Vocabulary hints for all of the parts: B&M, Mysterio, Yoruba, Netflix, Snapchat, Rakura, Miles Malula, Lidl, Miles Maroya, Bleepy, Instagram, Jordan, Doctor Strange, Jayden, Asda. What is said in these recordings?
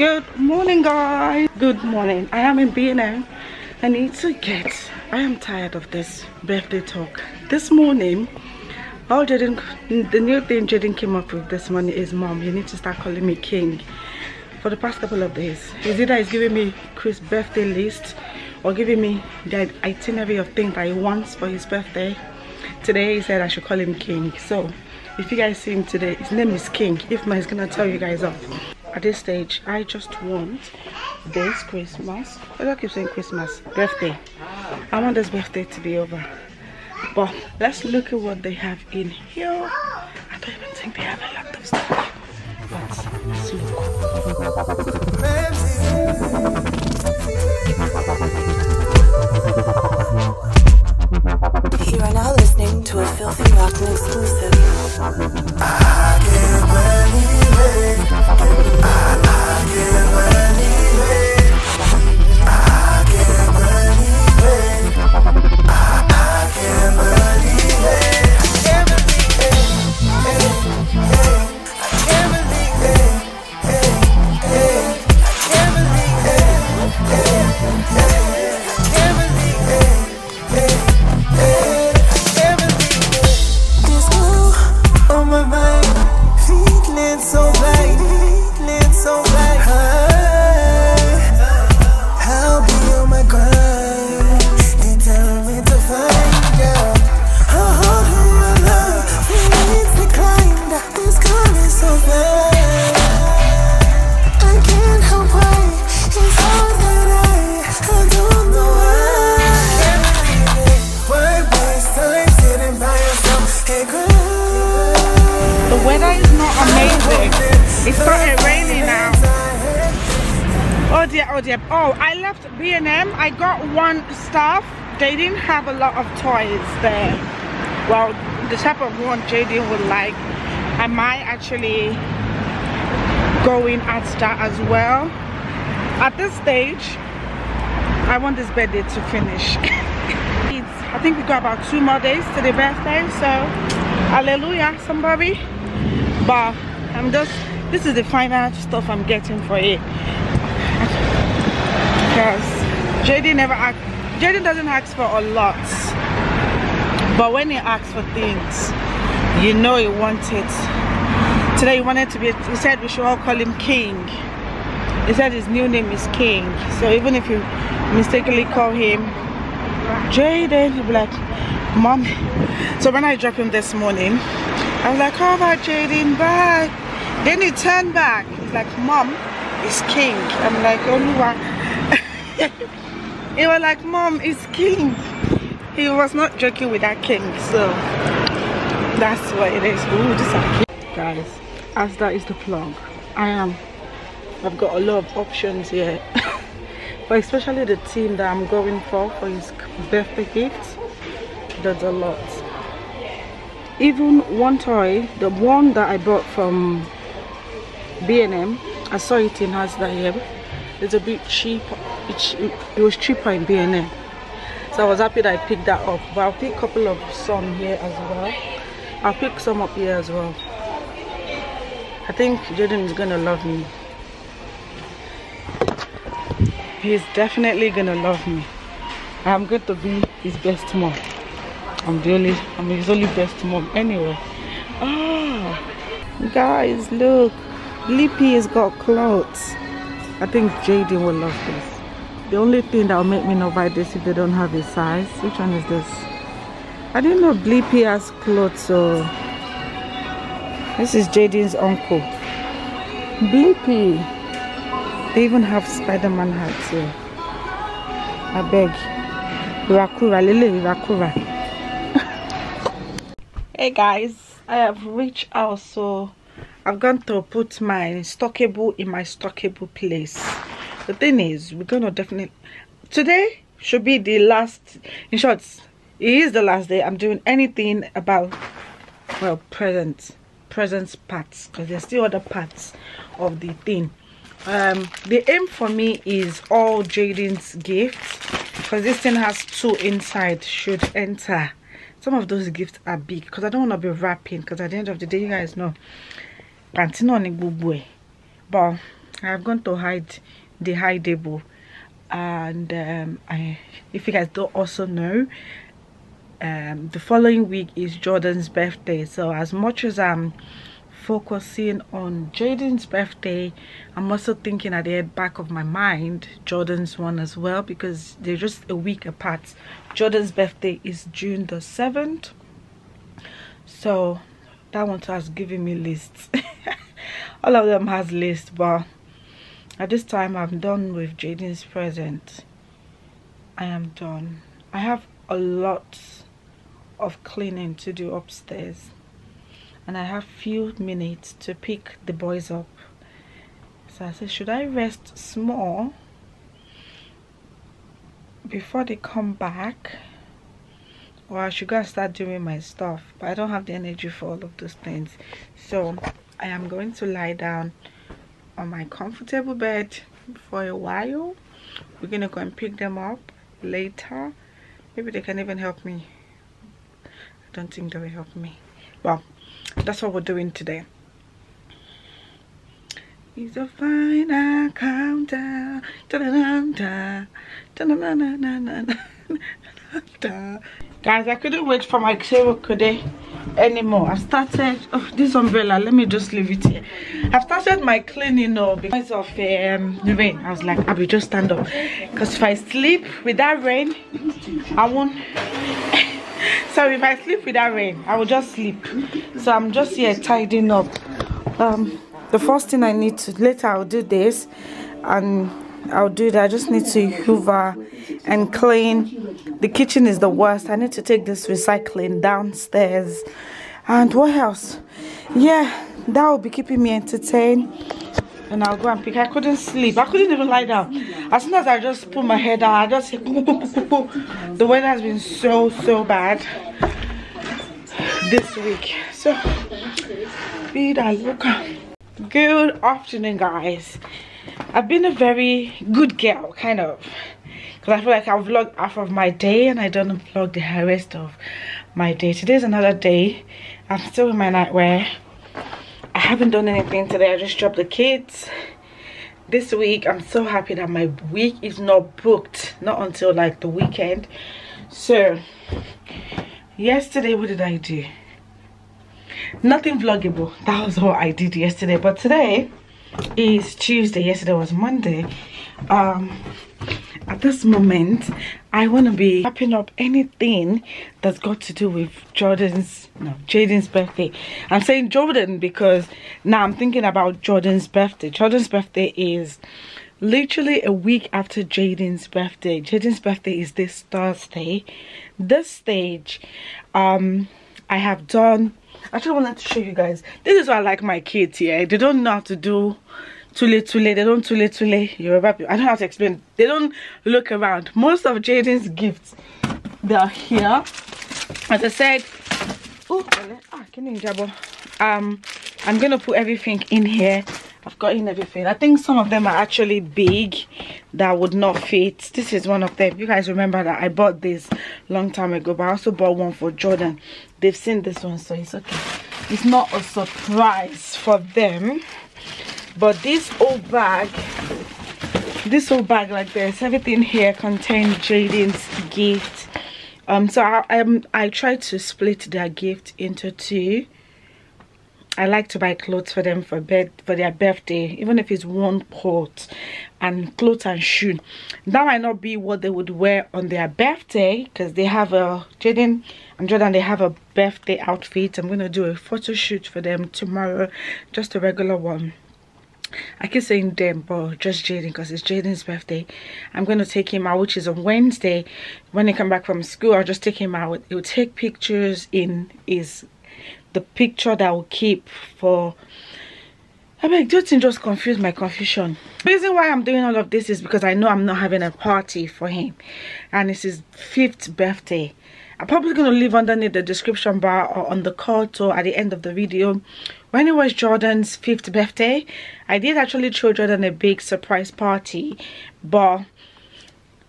Good morning, guys. Good morning. I am in B&M. I need to get... I am tired of this birthday talk. This morning, all Jayden, the new thing Jayden came up with this morning is, Mom, you need to start calling me King. For the past couple of days, it's either he's giving me Chris' birthday list or giving me the itinerary of things that he wants for his birthday. Today he said I should call him King. So if you guys see him today, his name is King. If not, he's gonna tell you guys off. At this stage, I just want this Christmas. I don't keep saying Christmas, birthday. I want this birthday to be over. But let's look at what they have in here. I don't even think they have a lot of stuff. Let's look. You are now listening to a Filthy Rotten exclusive. I can't believe it. I can't believe it. I can't believe it. I can't believe it. I can't believe it. I can't believe it. Oh, I left B&M. I got one staff. They didn't have a lot of toys there. Well, the type of one Jayden would like. I might actually go in Asda as well. At this stage, I want this birthday to finish. I think we got about 2 more days to the birthday, so hallelujah, somebody. But I'm just, this is the final stuff I'm getting for it. Jayden never asked. Jayden doesn't ask for a lot, but when he asks for things, you know he wants it. Today he wanted to be. He said we should all call him King. He said his new name is King. So even if you mistakenly call him Jayden, he'll be like, Mom. So when I dropped him this morning, I was like, how about Jayden? Bye. Then he turned back. He's like, Mom, it's King. I'm like, only one. He was like, Mom, it's King. He was not joking with that King, so that's what it is. Ooh, this is King. Guys, Asda is the plug. I've got a lot of options here. But especially the theme that I'm going for his birthday gift, there's a lot. Even one toy, the one that I bought from B&M, I saw it in Asda here. It's a bit cheap. It was cheaper in B&M, so I was happy that I picked that up. But I'll pick a couple of some here as well. I'll pick some up here as well. I think Jayden is gonna love me. He's definitely gonna love me. I'm going to be his best mom. I'm his only best mom anyway. Oh, guys, look, Bleepy has got clothes. I think Jayden will love this. The only thing that will make me not buy this if they don't have a size. Which one is this? I didn't know Bleepy has clothes, so this is Jayden's uncle. Bleepy. They even have Spider-Man hats here. I beg. Rakura, Lily, Rakura. Hey guys, I have reached out, so I've gone to put my stockable in my stockable place. The thing is, we're gonna definitely, today should be the last, in short, it is the last day I'm doing anything about, well, presents parts, because there's still other parts of the thing. The aim for me is all Jayden's gifts, because this thing has 2 inside should enter. Some of those gifts are big, because I don't want to be wrapping, because at the end of the day, you guys know, but I've gone to hide the hideable, and if you guys don't also know, the following week is Jordan's birthday. So as much as I'm focusing on Jayden's birthday, I'm also thinking at the back of my mind Jordan's one as well, because they're just a week apart. Jordan's birthday is June the 7th, so that one has given me lists. All of them has lists, but at this time I'm done with Jayden's present. I am done. I have a lot of cleaning to do upstairs, and I have few minutes to pick the boys up. So I said, should I rest small before they come back, or I should go and start doing my stuff? But I don't have the energy for all of those things, so I am going to lie down on my comfortable bed for a while. We're gonna go and pick them up later. Maybe they can even help me. I don't think they will help me. Well, that's what we're doing today. It's a final countdown. Guys, I couldn't wait for my Xero Code anymore. I've started, oh, this umbrella, let me just leave it here. I've started my cleaning now because of the rain. I was like, I will just stand up, because if I sleep with that rain, I won't. Sorry, if I sleep with that rain, I will just sleep. So I'm just here tidying up. The first thing I need to, later I'll do this and I'll do that. I just need to hoover and clean. The kitchen is the worst. I need to take this recycling downstairs. And what else? Yeah, that will be keeping me entertained. And I'll go and pick. I couldn't sleep. I couldn't even lie down. As soon as I just put my head down, I just say, poo, poo, poo, poo, poo. The weather has been so bad this week. So, be that local. Good afternoon, guys. I've been a very good girl, kind of, because I feel like I've vlogged half of my day and I don't vlog the rest of my day. Today's another day. I'm still in my nightwear. I haven't done anything today. I just dropped the kids. This week, I'm so happy that my week is not booked, not until like the weekend. So yesterday, what did I do? Nothing vloggable. That was what I did yesterday. But today is Tuesday. Yesterday was Monday. At this moment, I want to be wrapping up anything that's got to do with Jayden's birthday. I'm saying Jordan because now I'm thinking about Jordan's birthday. Jordan's birthday is literally a week after Jayden's birthday. Jayden's birthday is this Thursday. This stage, I have done. I just wanted to show you guys. This is why I like my kids here. Yeah? They don't know how to do tule. They don't tule. Yoruba people, I don't have to explain. They don't look around. Most of Jayden's gifts, they are here. As I said, I'm gonna put everything in here. I've got in everything. I think some of them are actually big that would not fit. This is one of them. You guys remember that I bought this long time ago, but I also bought one for Jordan. They've seen this one, so it's okay. It's not a surprise for them. But this old bag like this, everything here contains Jayden's gift. So I try to split their gift into two. I like to buy clothes for them for their birthday, even if it's one coat and clothes and shoe. That might not be what they would wear on their birthday, because they have a, Jayden and Jordan, they have a birthday outfit. I'm going to do a photo shoot for them tomorrow, just a regular one. I keep saying them, but just Jayden, because it's Jayden's birthday. I'm going to take him out, which is on Wednesday. When he comes back from school, I'll just take him out. He'll take pictures in his, the picture that I will keep for, I mean, don't just confuse my confusion. The reason why I'm doing all of this is because I know I'm not having a party for him, and it's his 5th birthday. I'm probably going to leave underneath the description bar or on the card or at the end of the video. When it was Jordan's 5th birthday, I did actually throw Jordan a big surprise party, but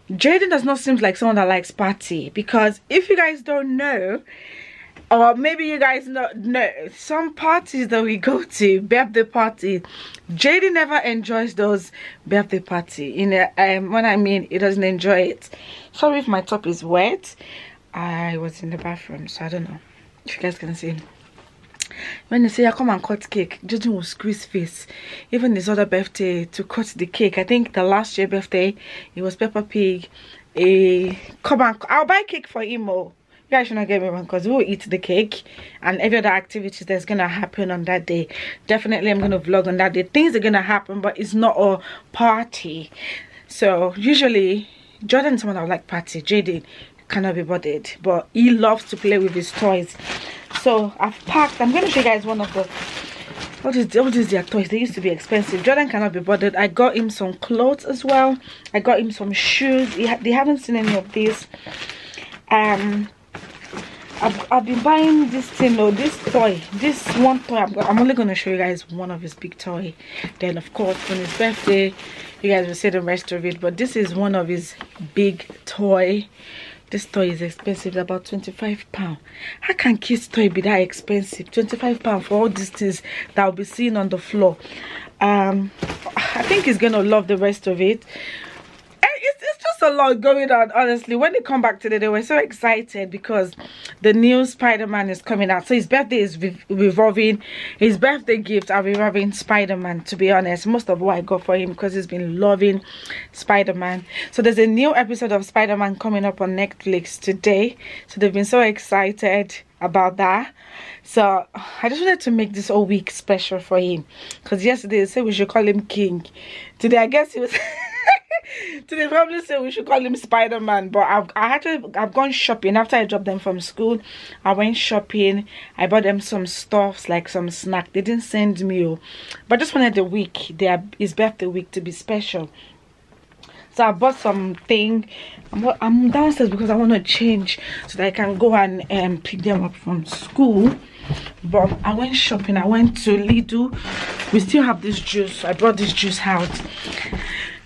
Jayden does not seem like someone that likes party, because if you guys don't know, Or maybe you guys know some parties that we go to, birthday party. Jayden never enjoys those birthday party. You know, when I mean, he doesn't enjoy it. Sorry if my top is wet. I was in the bathroom, so I don't know if you guys can see. When they say I come and cut cake, Jayden will squeeze face. Even his other birthday to cut the cake. I think the last year birthday, it was Peppa Pig. Come and I'll buy cake for him. You guys should not get me wrong, because we'll eat the cake and every other activities that's gonna happen on that day. Definitely I'm gonna vlog on that day. Things are gonna happen, but it's not a party. So usually Jordan is someone that would like party. Jayden cannot be bothered, but he loves to play with his toys. So I've packed. I'm going to show you guys one of the what is their toys. They used to be expensive. Jordan cannot be bothered. I got him some clothes as well. I got him some shoes. They haven't seen any of these. I've been buying this thing though, this toy, this one toy. I'm only going to show you guys one of his big toy. Then of course on his birthday, you guys will see the rest of it. But this is one of his big toy. This toy is expensive, about £25. How can kids' toy be that expensive? £25 for all these things that will be seen on the floor. I think he's gonna love the rest of it. It's just a lot going on, honestly. When they come back today, they were so excited because the new Spider-Man is coming out. So his birthday is revolving. His birthday gifts are revolving Spider-Man, to be honest. Most of what I got for him, because he's been loving Spider-Man. So there's a new episode of Spider-Man coming up on Netflix today. So they've been so excited about that. So I just wanted to make this whole week special for him. Because yesterday they said we should call him King. Today I guess he was... Today probably say we should call him Spider-Man, but I've gone shopping. After I dropped them from school, I went shopping. I bought them some stuffs, like some snack. They didn't send me, but just wanted the week, his birthday week, to be special. So I bought something. I'm downstairs because I want to change so that I can go and pick them up from school. But I went shopping. I went to Lidl. We still have this juice. I brought this juice out.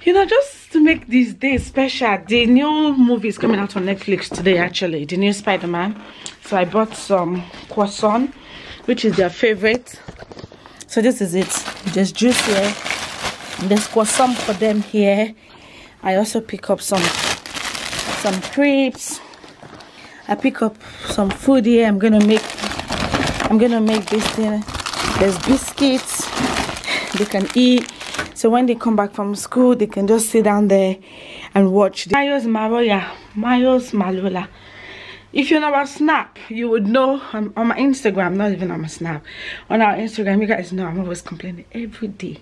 You know, just to make this day special, the new movie is coming out on Netflix today, actually. The new Spider-Man. So I bought some croissant, which is their favorite. So this is it. There's juice here. There's croissant for them here. I also pick up some crepes. I pick up some food here. I'm gonna make this thing. There's biscuits they can eat. So when they come back from school, they can just sit down there and watch. Miles Maroya, Miles Malula. If you're on our Snap, you would know. On my Instagram, not even on my Snap. On our Instagram, you guys know I'm always complaining. Every day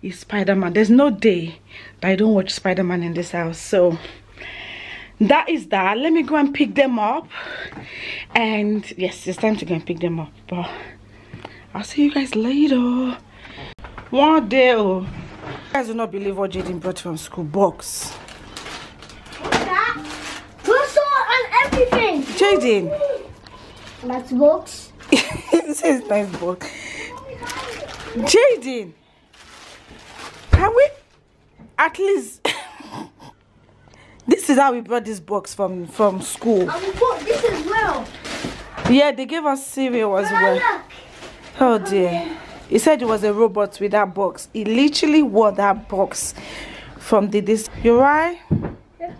is Spider-Man. There's no day that I don't watch Spider-Man in this house. So that is that. Let me go and pick them up. And yes, it's time to go and pick them up. But I'll see you guys later. One day, oh. You guys will not believe what Jayden brought from school. Box. What's that? What's on everything? Jayden. That's box. This is nice box. Jayden. Can we at least... This is how we brought this box from school. And we bought this as well. Yeah, they gave us cereal as well. Oh dear. He said it was a robot with that box. He literally wore that box from the this. You're right? Yeah.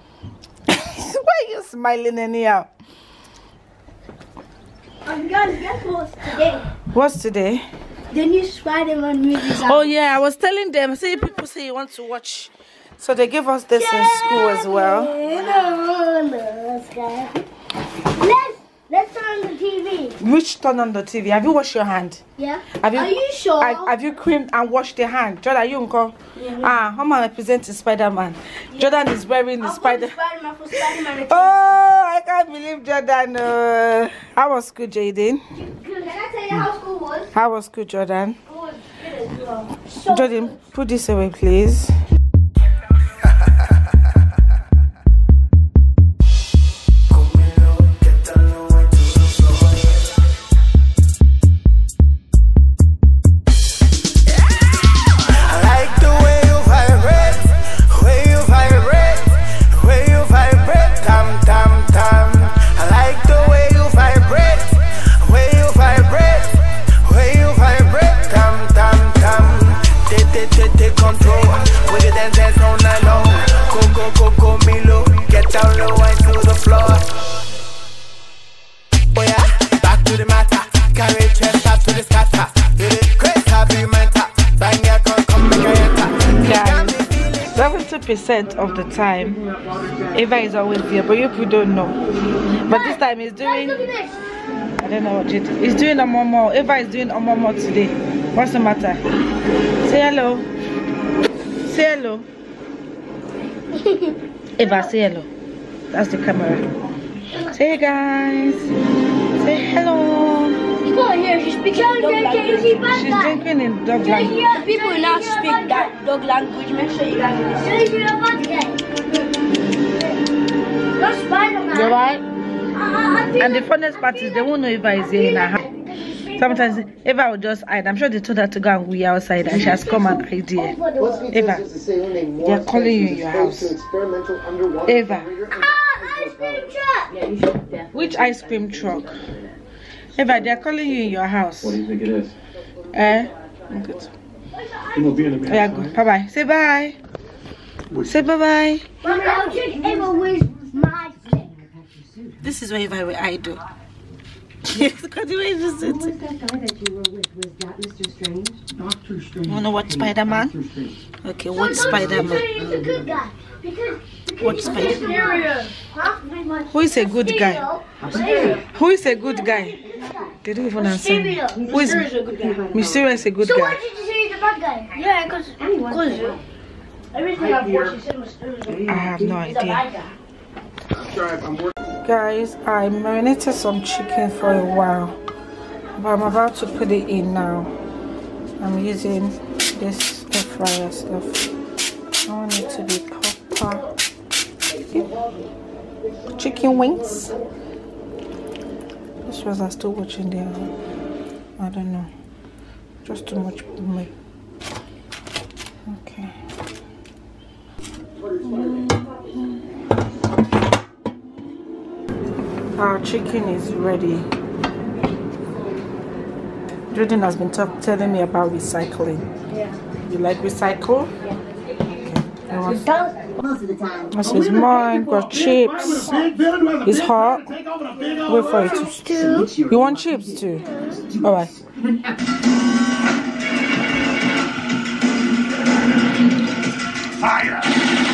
Why are you smiling anyhow? Guys, guess what's today? What's today? The new Spider-Man movie. Oh yeah, I was telling them. See, people say you want to watch. So they gave us this in school as well. Let's turn on the TV. Which turn on the TV? Have you washed your hand? Yeah. Are you sure? Have you creamed and washed your hand? Jordan, you uncle? Yeah. Ah, how am I representing Spider-Man? Yeah. Jordan is wearing the Spider-Man for Spider-Man. Oh, I can't believe Jordan. How was school, Jayden? Can I tell you how school was? How was school, Jordan? It was good as well. So Jordan, good. Put this away, please. hands that's on the low. Coco, Milo, get down low and to the floor. Oh yeah, back to the matter. Carry chest up to the scatter. It is crazy, happy mental. Bang your gun, come make your enter. 70% of the time, Eva is always here, but you people don't know. But this time it's doing... I don't know what it is. It's doing a momo. Eva is doing a momo today. What's the matter? Say hello. Say hello. Eva, say hello. That's the camera. Say hey guys. Say hello. She's not here. She's speaking in dog language. She's speaking in dog language. People now speak that dog language. Make sure you guys listen. You're right. And the funnest part is they won't know Eva is here in her house. Sometimes Eva will just hide. I'm sure they told her to go and we outside and she has come and hide here. Eva, they are calling you in your house. Eva. Ice cream truck. Which ice cream truck? Eva, they are calling you in your house. What do you think it is? Eh? Good. Yeah, good. Bye bye. Say bye. Say bye bye. Mama, I'll drink Eva with my. This is where I do. Yes, because the way you sit. Who was that guy that you were with? Was that Mr. Strange? Doctor Strange. You want to watch Spider-Man? Okay, watch Spider-Man. He's a good guy. Watch Spider-Man. Who is a good guy? Who is a good guy? They don't even answer. Who is a good guy? Mysterio is a good guy. So why did you say he's a bad guy? Yeah, because everything I've watched, you said was good. I have no idea. Guys, I marinated some chicken for a while, but I'm about to put it in now. I'm using this air fryer stuff. I want it to be proper chicken wings. This was I still watching there. I don't know. Just too much for me. Okay. Our chicken is ready. Jordan has been telling me about recycling. Yeah. You like recycle? Yeah. Okay. Most of the time. This is mine. Got chips. It's hot. Wait for it to stew. You want chips too? All right. Fire!